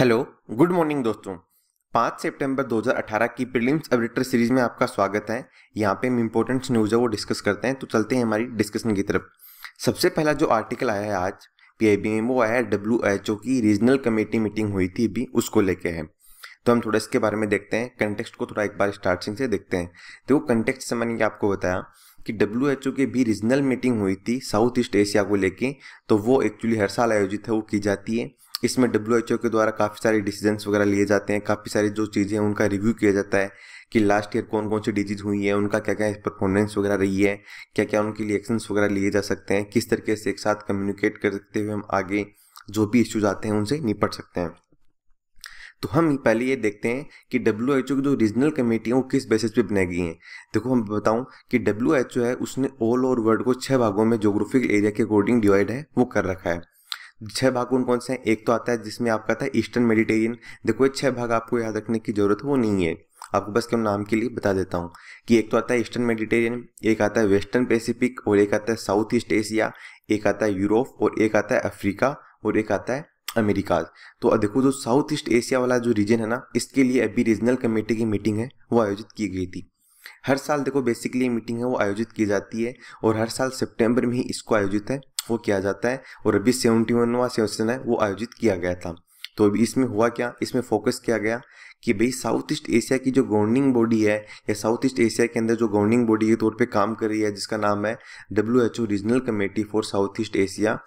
Hello good morning दोस्तों, 5 सितंबर 2018 की prelims एबिलिटर series में आपका स्वागत है। यहाँ पे हम इम्पोर्टेंट न्यूज़ है वो डिस्कस करते हैं, तो चलते हैं हमारी डिस्कशन की तरफ। सबसे पहला जो आर्टिकल आया है आज पीआईबी में वो आया है WHO की रीजनल कमेटी मीटिंग हुई थी अभी, उसको लेके है। तो हम थोड़ा इसके बारे में देखते हैं, कंटेक्स्ट को थोड़ा एक बार स्टार्टिंग से देखते हैं। तो वो कंटेक्स्ट से मैंने आपको बताया कि WHO की भी रीजनल मीटिंग हुई थी साउथ ईस्ट एशिया को लेके, तो वो एक्चुअली हर साल आयोजित है, वो की जाती है। इसमें WHO के द्वारा काफ़ी सारे डिसीजंस वगैरह लिए जाते हैं, काफ़ी सारी जो चीज़ें हैं उनका रिव्यू किया जाता है कि लास्ट ईयर कौन कौन सी डिजीज़ हुई है, उनका क्या क्या परफॉर्मेंस वगैरह रही है, क्या क्या उनके लिए एक्शंस वगैरह लिए जा सकते हैं, किस तरीके से एक साथ कम्युनिकेट कर सकते हुए हम आगे जो भी इश्यूज आते हैं उनसे निपट सकते हैं। तो हम पहले ये देखते हैं कि WHO की जो रीजनल कमेटी है वो किस बेसिस पे बनाई गई है। देखो हम बताऊं कि WHO है उसने ऑल ओवर वर्ल्ड को 6 भागों में जोग्राफिकल एरिया के अकॉर्डिंग डिवाइड है वो कर रखा है। 6 भाग कौन कौन से हैं? एक तो आता है जिसमें आपका था ईस्टर्न मेडिटेरियन। देखो ये 6 भाग आपको याद रखने की जरूरत वो नहीं है, आपको बस केवल नाम के लिए बता देता हूँ कि एक तो आता है ईस्टर्न मेडिटेरियन, एक आता है वेस्टर्न पैसिफिक, और एक आता है साउथ ईस्ट एशिया, एक आता है यूरोप, और एक आता है अफ्रीका, और एक आता है अमेरिका। तो देखो जो साउथ ईस्ट एशिया वाला जो रीजन है ना, इसके लिए अभी रीजनल कमेटी की मीटिंग है वो आयोजित की गई थी। हर साल देखो बेसिकली ये मीटिंग है वो आयोजित की जाती है, और हर साल सितंबर में ही इसको आयोजित है वो किया जाता है, और अभी 71वां सेशन है वो आयोजित किया गया था। तो अभी इसमें हुआ क्या, इसमें फोकस किया गया कि भाई साउथ ईस्ट एशिया की जो गवर्निंग बॉडी है या साउथ ईस्ट एशिया के अंदर जो गवर्निंग बॉडी के तौर पर काम कर रही है जिसका नाम है WHO regional committee for South East Asia,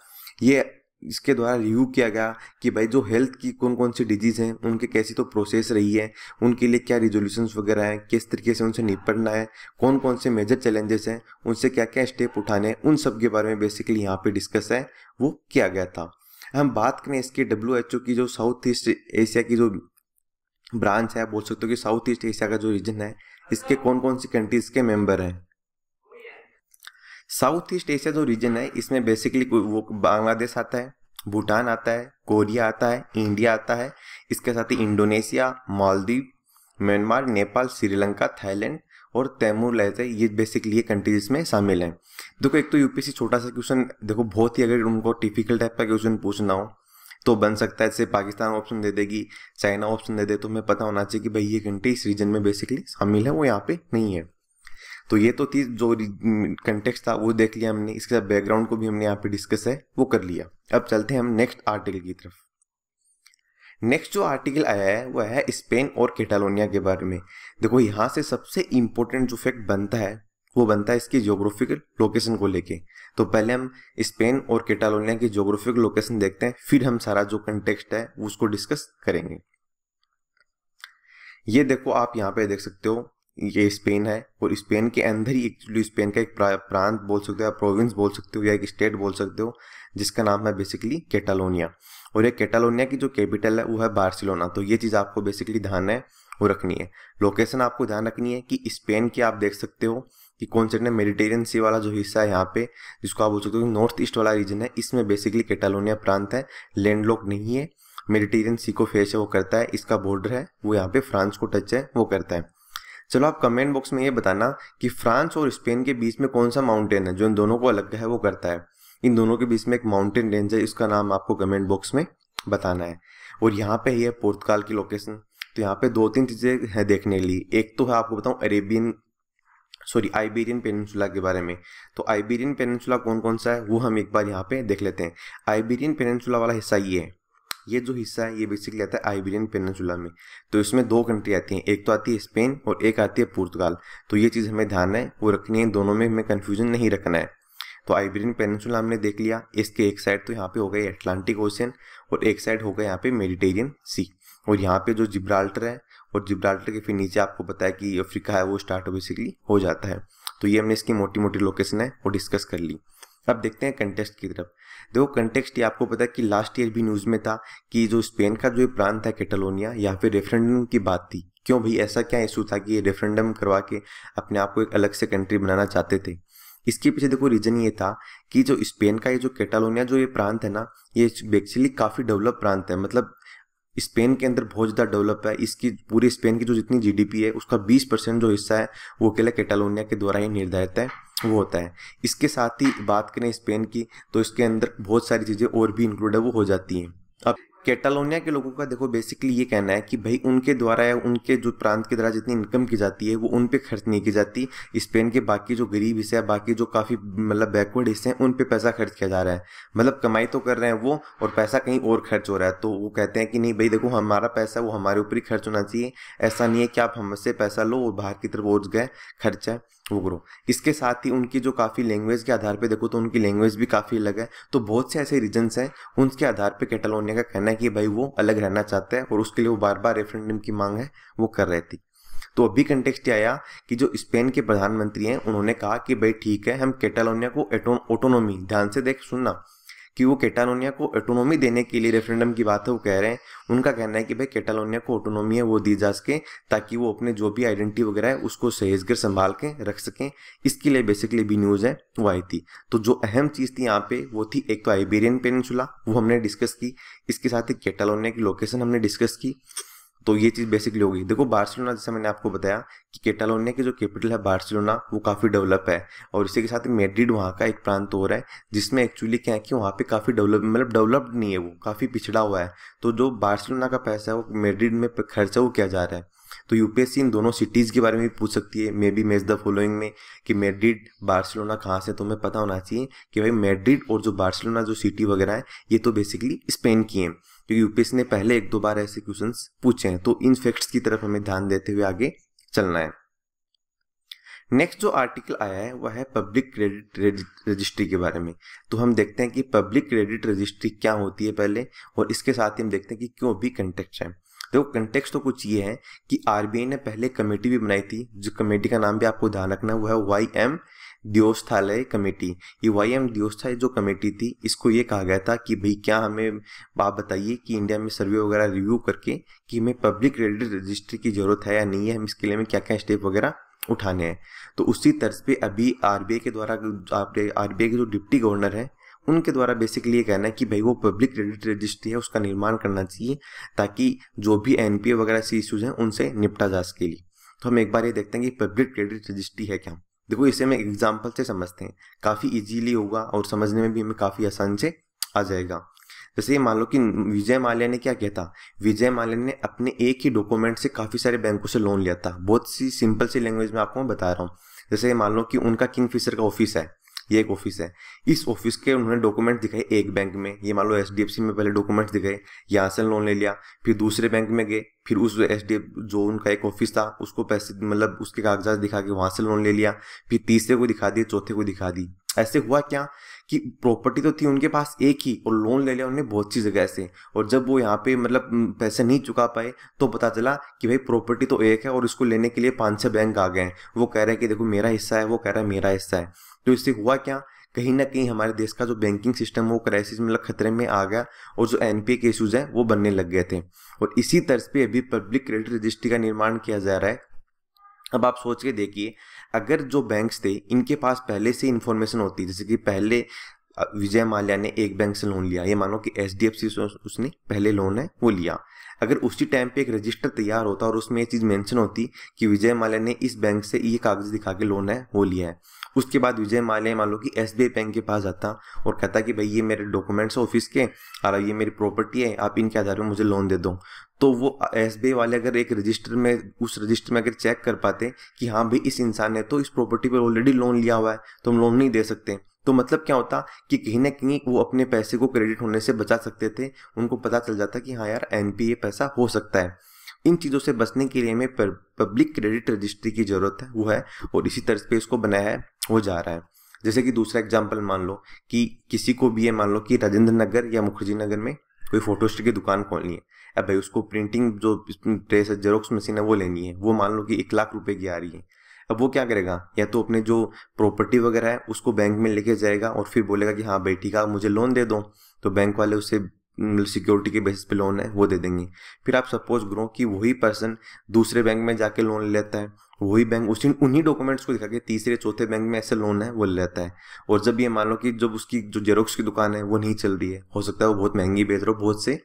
ये इसके द्वारा रिव्यू किया गया कि भाई जो हेल्थ की कौन कौन सी डिजीज़ हैं उनके कैसी तो प्रोसेस रही है, उनके लिए क्या रिजोल्यूशंस वगैरह हैं, किस तरीके से उनसे निपटना है, कौन कौन से मेजर चैलेंजेस हैं, उनसे क्या क्या स्टेप उठाने हैं, उन सब के बारे में बेसिकली यहाँ पे डिस्कस है वो किया गया था। हम बात करें इसके WHO की जो साउथ ईस्ट एशिया की जो ब्रांच है, बोल सकते हो कि साउथ ईस्ट एशिया का जो रीजन है इसके कौन कौन सी कंट्रीज़ के मेम्बर हैं। साउथ ईस्ट एशिया जो रीजन है इसमें बेसिकली वो बांग्लादेश आता है, भूटान आता है, कोरिया आता है, इंडिया आता है, इसके साथ ही Indonesia, Maldives, Myanmar, Nepal, Sri Lanka, Thailand और तैमूर लहजे, ये बेसिकली ये कंट्रीज में शामिल हैं। देखो एक तो यूपीएससी छोटा सा क्वेश्चन, देखो बहुत ही अगर उनको डिफिकल्ट टाइप का क्वेश्चन पूछना हो तो बन सकता है, जैसे पाकिस्तान ऑप्शन दे देगी, चाइना ऑप्शन दे दे, तो हमें पता होना चाहिए कि भाई ये कंट्री इस रीजन में बेसिकली शामिल है, वो यहाँ पे नहीं है। तो ये तो थी जो कंटेक्स्ट था वो देख लिया हमने, इसके साथ बैकग्राउंड को भी हमने यहाँ पे डिस्कस है वो कर लिया। अब चलते हैं हम नेक्स्ट आर्टिकल की तरफ। नेक्स्ट जो आर्टिकल आया है वो है स्पेन और कैटालोनिया के बारे में। देखो यहाँ से सबसे इम्पोर्टेंट जो फैक्ट बनता है वो बनता है इसकी ज्योग्राफिकल लोकेशन को लेके। तो पहले हम स्पेन और कैटालोनिया की ज्योग्राफिकल लोकेशन देखते हैं, फिर हम सारा जो कंटेक्स्ट है उसको डिस्कस करेंगे। ये देखो आप यहाँ पे देख सकते हो ये स्पेन है, और स्पेन के अंदर ही एक्चुअली स्पेन का एक प्रांत बोल सकते हो या प्रोविंस बोल सकते हो या एक स्टेट बोल सकते हो जिसका नाम है बेसिकली कैटालोनिया, और ये कैटालोनिया की जो कैपिटल है वो है बार्सिलोना। तो ये चीज़ आपको बेसिकली ध्यान है वो रखनी है, लोकेशन आपको ध्यान रखनी है कि स्पेन की आप देख सकते हो कि कौन से मेडिटेरियन सी वाला जो हिस्सा है यहाँ पे जिसको आप बोल सकते हो नॉर्थ ईस्ट वाला रीजन है, इसमें बेसिकली कैटालोनिया प्रांत है, लैंडलॉक नहीं है, मेडिटेरियन सी को फेस है वो करता है, इसका बॉर्डर है वो यहाँ पे फ्रांस को टच है वो करता है। चलो आप कमेंट बॉक्स में ये बताना कि फ्रांस और स्पेन के बीच में कौन सा माउंटेन है जो इन दोनों को अलग है वो करता है। इन दोनों के बीच में एक माउंटेन रेंज है, इसका नाम आपको कमेंट बॉक्स में बताना है। और यहाँ पे ही है पुर्तगाल की लोकेशन। तो यहाँ पे 2-3 चीज़ें हैं देखने के लिए। एक तो है आपको बताऊँ आइबेरियन पेनिनसुला के बारे में। तो आइबेरियन पेनिनसुला कौन कौन सा है वो हम एक बार यहाँ पे देख लेते हैं। आइबेरियन पेनिनसुला वाला हिस्सा ये है, ये जो हिस्सा है ये बेसिकली आता है आइबेरियन पेनिनसुला में। तो इसमें 2 कंट्री आती हैं, एक तो आती है स्पेन और एक आती है पुर्तगाल। तो ये चीज़ हमें ध्यान है वो रखनी है, दोनों में हमें कन्फ्यूजन नहीं रखना है। तो आइबेरियन पेनिनसुला हमने देख लिया, इसके एक साइड तो यहाँ पे हो गई अटलांटिक ओशियन और एक साइड हो गया यहाँ पे मेडिटेरियन सी, और यहाँ पे जो जिब्राल्टर है, और जिब्राल्टर के फिर नीचे आपको पता है कि अफ्रीका है वो स्टार्ट बेसिकली हो जाता है। तो ये हमने इसकी मोटी मोटी लोकेशन है वो डिस्कस कर ली। अब देखते हैं कंटेक्स्ट की तरफ। देखो कंटेक्स्ट ये आपको पता है कि लास्ट ईयर भी न्यूज़ में था कि जो स्पेन का जो प्रांत है कैटालोनिया, यहाँ पे रेफरेंडम की बात थी। क्यों भाई, ऐसा क्या इशू था कि ये रेफरेंडम करवा के अपने आप को एक अलग से कंट्री बनाना चाहते थे? इसके पीछे देखो रीज़न ये था कि जो स्पेन का ये जो कैटालोनिया जो ये प्रांत है ना, ये एक्चुअली काफ़ी डेवलप प्रांत है, मतलब स्पेन के अंदर बहुत ज़्यादा डेवलप है। इसकी पूरी स्पेन की जो जितनी जीडीपी है उसका 20% जो हिस्सा है वो अकेला कैटालोनिया के द्वारा ही निर्धारित है वो होता है। इसके साथ ही बात करें स्पेन की तो इसके अंदर बहुत सारी चीज़ें और भी इंक्लूड है वो हो जाती हैं। अब कैटालोनिया के लोगों का देखो बेसिकली ये कहना है कि भाई उनके द्वारा या उनके जो प्रांत के द्वारा जितनी इनकम की जाती है वो उन पे खर्च नहीं की जाती। स्पेन के बाकी जो गरीब हिस्से हैं, बाकी जो काफ़ी मतलब बैकवर्ड हिस्से हैं, उन पे पैसा खर्च किया जा रहा है। मतलब कमाई तो कर रहे हैं वो और पैसा कहीं और खर्च हो रहा है। तो वो कहते हैं कि नहीं भाई देखो हमारा पैसा वो हमारे ऊपर ही खर्च होना चाहिए, ऐसा नहीं है कि आप हमसे पैसा लो और बाहर की तरफ और गए खर्चा वो करो। इसके साथ ही उनकी जो काफ़ी लैंग्वेज के आधार पे देखो तो उनकी लैंग्वेज भी काफ़ी अलग है। तो बहुत से ऐसे रीजन्स हैं उनके आधार पे कैटालोनिया का कहना है कि भाई वो अलग रहना चाहते हैं और उसके लिए वो बार बार रेफरेंडम की मांग है वो कर रही थी। तो अभी कंटेक्स्ट आया कि जो स्पेन के प्रधानमंत्री हैं उन्होंने कहा कि भाई ठीक है हम कैटालोनिया को ऑटोनोमी, ध्यान से देख सुनना कि वो कैटालोनिया को ऑटोनोमी देने के लिए रेफरेंडम की बात है वो कह रहे हैं। उनका कहना है कि भाई कैटालोनिया को ऑटोनोमी है वो दी जा सके ताकि वो अपने जो भी आइडेंटिटी वगैरह है उसको सहेज कर संभाल के रख सकें। इसके लिए बेसिकली भी न्यूज़ है वो आई थी। तो जो अहम चीज़ थी यहाँ पे वो थी एक तो आइबेरियन पेनिनसुला वो हमने डिस्कस की, इसके साथ ही कैटालोनिया की लोकेशन हमने डिस्कस की। तो ये चीज़ बेसिकली होगी। देखो बार्सिलोना, जैसे मैंने आपको बताया कि कैटालोनिया की जो कैपिटल है बार्सिलोना वो काफ़ी डेवलप है और इसी के साथ मैड्रिड वहाँ का एक प्रांत हो रहा है जिसमें एक्चुअली क्या है कि वहाँ पे काफ़ी डेवलप मतलब डेवलप्ड नहीं है, वो काफ़ी पिछड़ा हुआ है। तो जो बार्सिलोना का पैसा है वो मैड्रिड में खर्चा वो किया जा रहा है। तो यूपीएससी इन दोनों सिटीज़ के बारे में भी पूछ सकती है, maybe match the following में, कि मैड्रिड बार्सिलोना कहाँ से, तुम्हें पता होना चाहिए कि भाई मैड्रिड और जो बार्सिलोना जो सिटी वगैरह है ये तो बेसिकली स्पेन की है। तो यूपीएससी ने पहले एक दो बार ऐसे क्वेश्चंस पूछे हैं। तो इन फैक्ट्स की तरफ हमें ध्यान देते हुए आगे चलना है। नेक्स्ट जो आर्टिकल आया है वह है पब्लिक क्रेडिट रजिस्ट्री के बारे में। तो हम देखते हैं कि पब्लिक क्रेडिट रजिस्ट्री क्या होती है पहले, और इसके साथ ही हम देखते हैं कि क्यों भी कंटेक्स्ट है। देखो कंटेक्स्ट तो कुछ ये है कि आरबीआई ने पहले कमेटी भी बनाई थी, जो कमेटी का नाम भी आपको ध्यान रखना है वो है YM दियोस्थालय कमेटी। ये YM दियोस्थालय जो कमेटी थी इसको ये कहा गया था कि भाई क्या हमें आप बताइए कि इंडिया में सर्वे वगैरह रिव्यू करके कि हमें पब्लिक क्रेडिट रजिस्ट्री की जरूरत है या नहीं है, हम इसके लिए में क्या क्या स्टेप वगैरह उठाने हैं। तो उसी तर्ज पे अभी आरबीआई के द्वारा आरबीआई के जो डिप्टी गवर्नर है उनके द्वारा बेसिकली ये कहना है कि भाई वो पब्लिक क्रेडिट रजिस्ट्री है उसका निर्माण करना चाहिए ताकि जो भी एनपीए वगैरह से इश्यूज हैं उनसे निपटा जा सके। तो हम एक बार ये देखते हैं कि पब्लिक क्रेडिट रजिस्ट्री है क्या। देखो इसे हम एग्जाम्पल से समझते हैं, काफ़ी इजीली होगा और समझने में भी हमें काफ़ी आसान से आ जाएगा। जैसे ये मान लो कि विजय माल्या ने क्या किया था, विजय माल्या ने अपने एक ही डॉक्यूमेंट से काफ़ी सारे बैंकों से लोन लिया था। बहुत सी सिंपल सी लैंग्वेज में आपको मैं बता रहा हूँ। जैसे ये मान लो कि उनका किंगफिशर का ऑफिस है, ये एक ऑफिस है, इस ऑफिस के उन्होंने डॉक्यूमेंट दिखाए एक बैंक में, ये मान लो HDFC में पहले डॉक्यूमेंट्स दिखाए, यहाँ से लोन ले लिया, फिर दूसरे बैंक में गए, फिर उस जो उनका एक ऑफिस था उसको पैसे मतलब उसके कागजात दिखा के वहाँ से लोन ले लिया, फिर तीसरे को दिखा दिए, चौथे को दिखा दी। ऐसे हुआ क्या कि प्रॉपर्टी तो थी उनके पास एक ही और लोन ले लिया उन्होंने बहुत सी जगह से, और जब वो यहाँ पे मतलब पैसे नहीं चुका पाए तो पता चला कि भाई प्रॉपर्टी तो एक है और इसको लेने के लिए 5-6 बैंक आ गए हैं, वो कह रहे हैं कि देखो मेरा हिस्सा है, वो कह रहा है मेरा हिस्सा है। तो इससे हुआ क्या, कहीं ना कहीं हमारे देश का जो बैंकिंग सिस्टम वो क्राइसिस मतलब खतरे में आ गया और जो एनपीए के इशूज़ हैं वो बनने लग गए थे। और इसी तर्ज पे अभी पब्लिक क्रेडिट रजिस्ट्री का निर्माण किया जा रहा है। अब आप सोच के देखिए अगर जो बैंक्स थे इनके पास पहले से इन्फॉर्मेशन होती, जैसे कि पहले विजय माल्या ने एक बैंक से लोन लिया, ये मानो कि HDFC से उसने पहले लोन है वो लिया, अगर उसी टाइम पे एक रजिस्टर तैयार होता और उसमें ये चीज़ मेंशन होती कि विजय माल्या ने इस बैंक से ये कागज दिखा के लोन है वो लिया है, उसके बाद विजय माल्या मान लो कि SBI बैंक के पास जाता और कहता कि भाई ये मेरे डॉक्यूमेंट्स ऑफिस के और ये मेरी प्रॉपर्टी है, आप इनके आधार पर मुझे लोन दे दो। तो वो SBI वाले अगर एक रजिस्टर में उस रजिस्टर में अगर चेक कर पाते कि हाँ भाई इस इंसान ने तो इस प्रॉपर्टी पर ऑलरेडी लोन लिया हुआ है तो हम लोन नहीं दे सकते, तो मतलब क्या होता कि कहीं ना कहीं वो अपने पैसे को क्रेडिट होने से बचा सकते थे, उनको पता चल जाता कि हाँ यार एनपीए पैसा हो सकता है। इन चीज़ों से बचने के लिए हमें पब्लिक क्रेडिट रजिस्ट्री की ज़रूरत है वो है, और इसी तर्ज पे इसको बनाया है वो जा रहा है। जैसे कि दूसरा एग्जाम्पल मान लो कि किसी को भी ये मान लो कि राजेंद्र नगर या मुखर्जी नगर में कोई फोटोस्टेट की दुकान खोलनी है, अब भाई उसको प्रिंटिंग जो प्रेस है जेरोक्स मशीन है वो लेनी है, वो मान लो कि 1 लाख रुपये की आ रही है। अब वो क्या करेगा, या तो अपने जो प्रॉपर्टी वगैरह है उसको बैंक में लेके जाएगा और फिर बोलेगा कि हाँ बेटी का मुझे लोन दे दो, तो बैंक वाले उसे सिक्योरिटी के बेसिस पे लोन है वो दे देंगे। फिर आप सपोज करो कि वही पर्सन दूसरे बैंक में जाके लोन ले लेता है, वही बैंक उसी उन्हीं डॉक्यूमेंट्स को दिखा के तीसरे चौथे बैंक में ऐसे लोन है वो ले लेता है, और जब ये मान लो कि जब उसकी जो जेरोक्स की दुकान है वो नहीं चल रही है, हो सकता है वो बहुत महंगी बेच रहा हो, बहुत से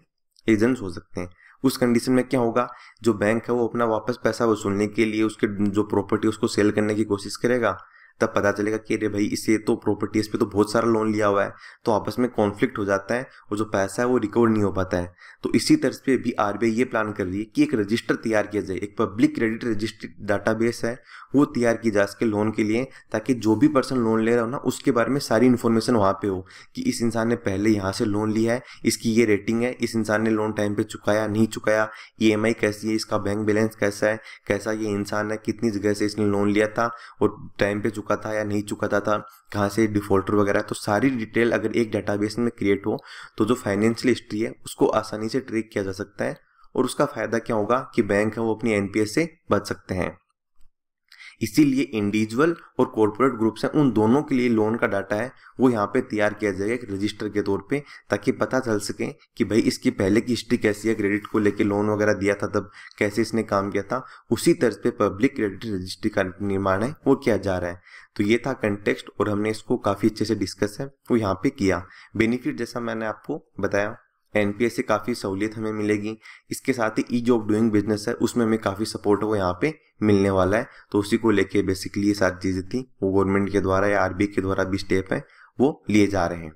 एजेंट्स हो सकते हैं, उस कंडीशन में क्या होगा जो बैंक है वो अपना वापस पैसा वसूलने के लिए उसके जो प्रॉपर्टी उसको सेल करने की कोशिश करेगा, तब पता चलेगा कि अरे भाई इसे तो प्रॉपर्टी इस पर तो बहुत सारा लोन लिया हुआ है, तो आपस में कॉन्फ्लिक्ट हो जाता है और जो पैसा है वो रिकवर नहीं हो पाता है। तो इसी तर्ज पे भी आरबीआई ये प्लान कर रही है कि एक रजिस्टर तैयार किया जाए, एक पब्लिक क्रेडिट रजिस्टर डाटाबेस है वो तैयार की जा सके लोन के लिए, ताकि जो भी पर्सन लोन ले रहा हो ना उसके बारे में सारी इन्फॉर्मेशन वहाँ पे हो कि इस इंसान ने पहले यहाँ से लोन लिया है, इसकी ये रेटिंग है, इस इंसान ने लोन टाइम पे चुकाया नहीं चुकाया, ईएमआई कैसी है, इसका बैंक बैलेंस कैसा है, कैसा ये इंसान है, कितनी जगह से इसने लोन लिया था और टाइम पे चुका था या नहीं चुकाता था, कहाँ से डिफॉल्टर वगैरह। तो सारी डिटेल अगर एक डेटाबेस में क्रिएट हो तो जो फाइनेंशियल हिस्ट्री है उसको आसानी से ट्रैक किया जा सकता है, और उसका फायदा क्या होगा कि बैंक है वो अपनी एनपीएस से बच सकते हैं। इसीलिए इंडिविजुअल और कॉर्पोरेट ग्रुप्स हैं उन दोनों के लिए लोन का डाटा है वो यहाँ पे तैयार किया जाएगा एक रजिस्टर के तौर पे, ताकि पता चल सके कि भाई इसकी पहले की हिस्ट्री कैसी है, क्रेडिट को लेके लोन वगैरह दिया था तब कैसे इसने काम किया था। उसी तर्ज पे पब्लिक क्रेडिट रजिस्ट्री का निर्माण है वो किया जा रहा है। तो ये था कंटेक्स्ट और हमने इसको काफ़ी अच्छे से डिस्कस है वो यहाँ पे किया। बेनिफिट जैसा मैंने आपको बताया एनपीएस से काफ़ी सहूलियत हमें मिलेगी, इसके साथ ही ईज ऑफ डूइंग बिजनेस है उसमें हमें काफ़ी सपोर्ट वो यहाँ पे मिलने वाला है। तो उसी को लेके बेसिकली ये सारी चीज़ें थी वो गवर्नमेंट के द्वारा या आरबीआई के द्वारा भी स्टेप है वो लिए जा रहे हैं।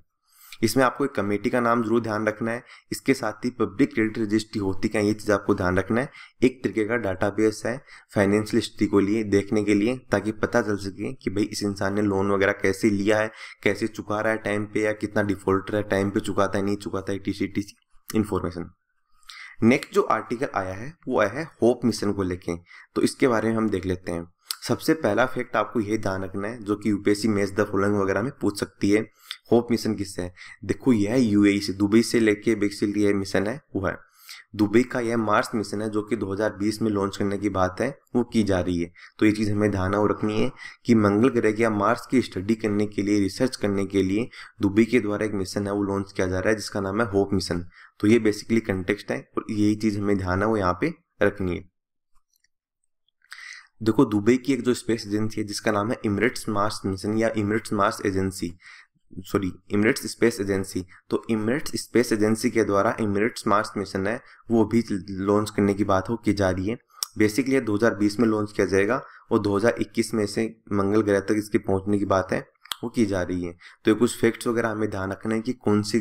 इसमें आपको एक कमेटी का नाम जरूर ध्यान रखना है, इसके साथ ही पब्लिक क्रेडिट रजिस्ट्री होती क्या ये चीज़ आपको ध्यान रखना है। एक तरीके का डाटाबेस है फाइनेंशियल हिस्ट्री को लिए देखने के लिए, ताकि पता चल सके कि भाई इस इंसान ने लोन वगैरह कैसे लिया है, कैसे चुका रहा है टाइम पे, या कितना डिफॉल्टर है, टाइम पे चुकाता है नहीं चुकाता है, टी सी इन्फॉर्मेशन। नेक्स्ट जो आर्टिकल आया है वो आया है होप मिशन को लेके, तो इसके बारे में हम देख लेते हैं। सबसे पहला फैक्ट आपको यह ध्यान रखना है जो कि यूपीएससी मैच द फॉलोइंग वगैरह में पूछ सकती है, होप मिशन किससे है। देखो यह है यूएई से, दुबई से लेके बेसिकली यह मिशन है वो है दुबई का, यह मार्स मिशन है जो कि 2020 में लॉन्च करने की बात है वो की जा रही है। तो ये चीज़ हमें ध्यान रखनी है कि मंगल ग्रह या मार्स की स्टडी करने के लिए, रिसर्च करने के लिए दुबई के द्वारा एक मिशन है वो लॉन्च किया जा रहा है जिसका नाम है होप मिशन। तो ये बेसिकली कंटेक्स्ट है और यही चीज़ हमें ध्यान है वो यहाँ पे रखनी है। देखो दुबई की एक जो स्पेस एजेंसी है जिसका नाम है इमिरेट्स मार्स मिशन या Emirates Mars agency, sorry Emirates space agency, तो इमिरेट्स स्पेस एजेंसी के द्वारा इमिरेट्स मार्स मिशन है वो भी लॉन्च करने की बात हो की जा रही है। बेसिकली 2020 में लॉन्च किया जाएगा और 2021 में से मंगल ग्रह तक इसके पहुंचने की बात है वो की जा रही है। तो ये कुछ फैक्ट्स वगैरह हमें ध्यान रखना है कि कौन सी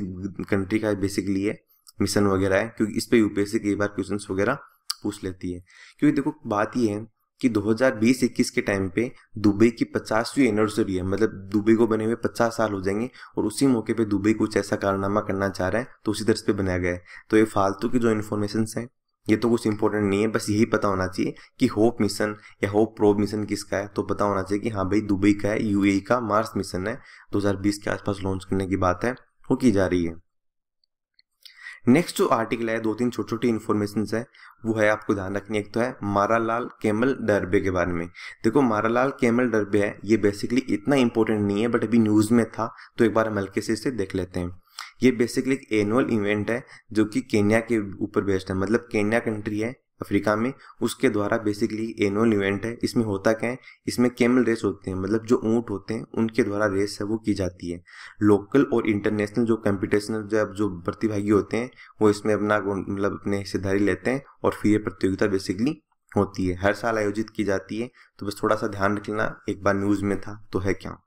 कंट्री का बेसिकली है मिशन वगैरह है, क्योंकि इस पर यूपीएससी कई बार क्वेश्चन वगैरह पूछ लेती है। क्योंकि देखो बात ये है कि 2020-21 के टाइम पे दुबई की 50वीं एनिवर्सरी है, मतलब दुबई को बने हुए 50 साल हो जाएंगे और उसी मौके पे दुबई कुछ ऐसा कारनामा करना चाह रहा है तो उसी तर्ज पे बनाया गया है। तो ये फालतू की जो इन्फॉर्मेशन है ये तो कुछ इंपॉर्टेंट नहीं है, बस यही पता होना चाहिए कि होप मिशन या होप प्रोब मिशन किसका है, तो पता होना चाहिए कि हाँ भाई दुबई का है, यूएई का मार्स मिशन है 2020 के आसपास लॉन्च करने की बात है वो की जा रही है। नेक्स्ट जो आर्टिकल है 2-3 छोटी छोटी इन्फॉर्मेशन है वो है आपको ध्यान रखनी। एक तो है मारालाल कैमल डर्बे के बारे में। देखो मारालाल कैमल डर्बे है ये बेसिकली इतना इंपॉर्टेंट नहीं है बट अभी न्यूज़ में था तो एक बार हम हल्के से इसे देख लेते हैं। ये बेसिकली एक एनुअल इवेंट है जो कि केन्या के ऊपर बेस्ड है, मतलब केन्या कंट्री है अफ्रीका में, उसके द्वारा बेसिकली एनुअल इवेंट है। इसमें होता क्या है, इसमें कैमल रेस होते हैं, मतलब जो ऊँट होते हैं उनके द्वारा रेस है वो की जाती है। लोकल और इंटरनेशनल जो कंपटीशनल जो प्रतिभागी होते हैं वो इसमें अपना मतलब अपने हिस्सेदारी लेते हैं और फिर ये प्रतियोगिता बेसिकली होती है, हर साल आयोजित की जाती है। तो बस थोड़ा सा ध्यान रखना, एक बार न्यूज़ में था तो है क्या।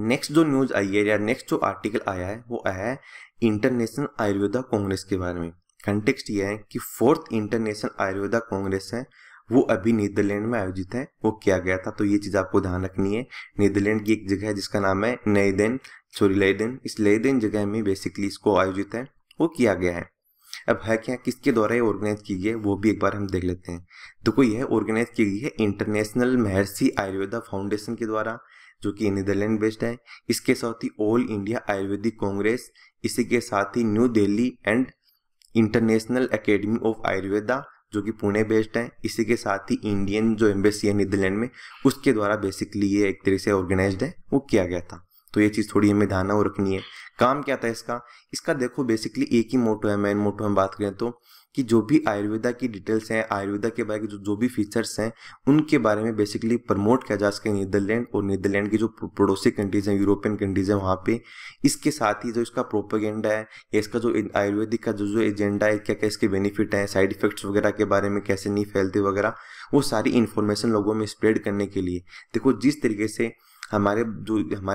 नेक्स्ट जो न्यूज़ आई है या नेक्स्ट जो आर्टिकल आया है वो आया है इंटरनेशनल आयुर्वेदा कांग्रेस के बारे में। कंटेक्स्ट ये है कि 4th इंटरनेशनल आयुर्वेदा कांग्रेस है वो अभी नीदरलैंड में आयोजित है वो किया गया था, तो ये चीज़ आपको ध्यान रखनी है। नीदरलैंड की एक जगह है जिसका नाम है लेडेन, इस लेडेन जगह में बेसिकली इसको आयोजित है वो किया गया है। अब है क्या, किसके द्वारा ये ऑर्गेनाइज की गई है वो भी एक बार हम देख लेते हैं। देखो यह ऑर्गेनाइज की गई है इंटरनेशनल महर्षि आयुर्वेदा फाउंडेशन के द्वारा जो कि नीदरलैंड बेस्ड है, इसके साथ ही ऑल इंडिया आयुर्वेदिक कांग्रेस, इसी के साथ ही new Delhi and international academy of Ayurveda जो कि पुणे बेस्ड है, इसी के साथ ही इंडियन जो एम्बेसी है नीदरलैंड में उसके द्वारा बेसिकली ये एक तरह से ऑर्गेनाइज्ड है वो किया गया था। तो ये चीज़ थोड़ी हमें ध्यान हो रखनी है। काम क्या था इसका, देखो बेसिकली एक ही मोटो है, मेन मोटो हम बात करें तो कि जो भी आयुर्वेदा की डिटेल्स हैं, आयुर्वेदा के बारे में जो भी फीचर्स हैं उनके बारे में बेसिकली प्रमोट किया जा सके नीदरलैंड और नीदरलैंड की जो पड़ोसी कंट्रीज़ हैं, यूरोपियन कंट्रीज़ हैं वहाँ पे। इसके साथ ही जो इसका प्रोपेगेंडा है, इसका जो आयुर्वेदिक का जो एजेंडा है, क्या क्या इसके बेनिफिट हैं, साइड इफेक्ट्स वगैरह के बारे में कैसे नहीं फैलते वगैरह, वो सारी इन्फॉर्मेशन लोगों में स्प्रेड करने के लिए। देखो जिस तरीके से हमारे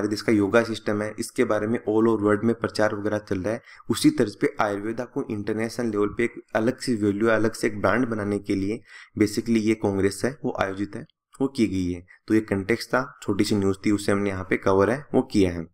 देश का योगा सिस्टम है, इसके बारे में ऑल ओवर वर्ल्ड में प्रचार वगैरह चल रहा है, उसी तर्ज पे आयुर्वेदा को इंटरनेशनल लेवल पे एक अलग सी वैल्यू, अलग से एक ब्रांड बनाने के लिए बेसिकली ये कांग्रेस है वो आयोजित है, वो की गई है। तो ये कंटेक्स्ट था, छोटी सी न्यूज़ थी, उसे हमने यहाँ पे कवर है वो किया है।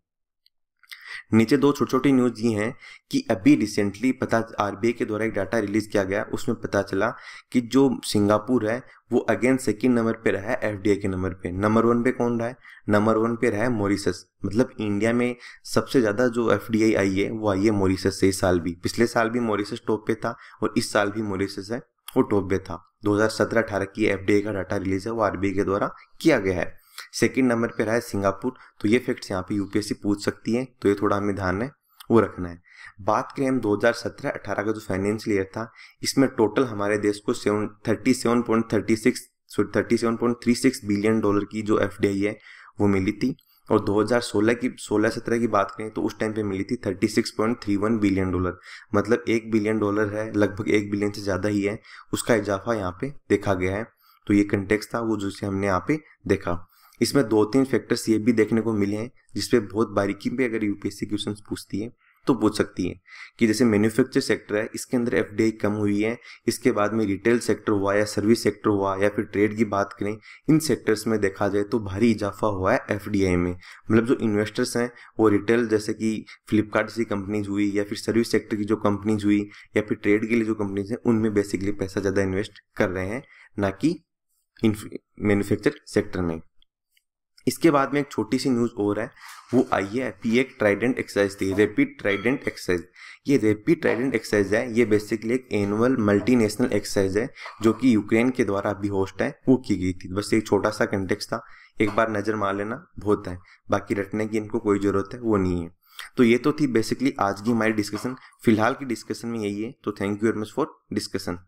नीचे दो छोटी छोटी न्यूज़ ये हैं कि अभी रिसेंटली आरबीआई के द्वारा एक डाटा रिलीज किया गया, उसमें पता चला कि जो सिंगापुर है वो अगेन सेकंड नंबर पे रहा है एफडीआई के नंबर पे। नंबर वन पे कौन रहा है? नंबर वन पे रहा है मॉरिशस। मतलब इंडिया में सबसे ज़्यादा जो एफडीआई आई है वो आई है मॉरिशस से। इस साल भी, पिछले साल भी मॉरिशस टॉप पे था और इस साल भी मॉरिशस है वो टॉप पे था। 2017-18 की एफडीआई का डाटा रिलीज है वो आरबीआई के द्वारा किया गया है। सेकंड नंबर पे रहा है सिंगापुर। तो ये फैक्ट्स यहाँ पे यूपीएससी पूछ सकती है, तो ये थोड़ा हमें ध्यान है वो रखना है। बात करें हम 2017-18 का जो फाइनेंशियल ईयर था, इसमें टोटल हमारे देश को 37.36 बिलियन डॉलर की जो एफडीआई है वो मिली थी। और 2016 की 16-17 की बात करें तो उस टाइम पे मिली थी 36.31 बिलियन डॉलर। मतलब $1 बिलियन है, लगभग 1 बिलियन से ज़्यादा ही है, उसका इजाफा यहाँ पे देखा गया है। तो ये कंटेक्स्ट था वो जिसे हमने यहाँ पे देखा। इसमें 2-3 फैक्टर्स ये भी देखने को मिले हैं जिसपे बहुत बारीकी पे अगर यूपीएससी क्वेश्चन पूछती है तो पूछ सकती है कि जैसे मैन्युफैक्चर सेक्टर है, इसके अंदर एफडीआई कम हुई है, इसके बाद में रिटेल सेक्टर हुआ या सर्विस सेक्टर हुआ या फिर ट्रेड की बात करें, इन सेक्टर्स में देखा जाए तो भारी इजाफा हुआ है एफडीआई में। मतलब जो इन्वेस्टर्स हैं वो रिटेल जैसे कि फ्लिपकार्ट जैसी कंपनीज हुई या फिर सर्विस सेक्टर की जो कंपनीज हुई या फिर ट्रेड के लिए जो कंपनीज हैं उनमें बेसिकली पैसा ज़्यादा इन्वेस्ट कर रहे हैं, ना कि मैन्युफैक्चर सेक्टर में। इसके बाद में एक छोटी सी न्यूज़ और है, वो आई है पीएक ट्राइडेंट एक्सरसाइज थी, रैपिड ट्राइडेंट एक्सरसाइज। ये रैपिड ट्राइडेंट एक्सरसाइज है, ये बेसिकली एक एनुअल मल्टीनेशनल एक्सरसाइज है जो कि यूक्रेन के द्वारा अभी होस्ट है वो की गई थी। बस एक छोटा सा कंटेक्स्ट था, एक बार नज़र मार लेना बहुत है, बाकी रटने की इनको कोई ज़रूरत है वो नहीं है। तो ये तो थी बेसिकली आज की हमारी डिस्कशन, फिलहाल की डिस्कशन में यही है। तो thank you very much for discussion.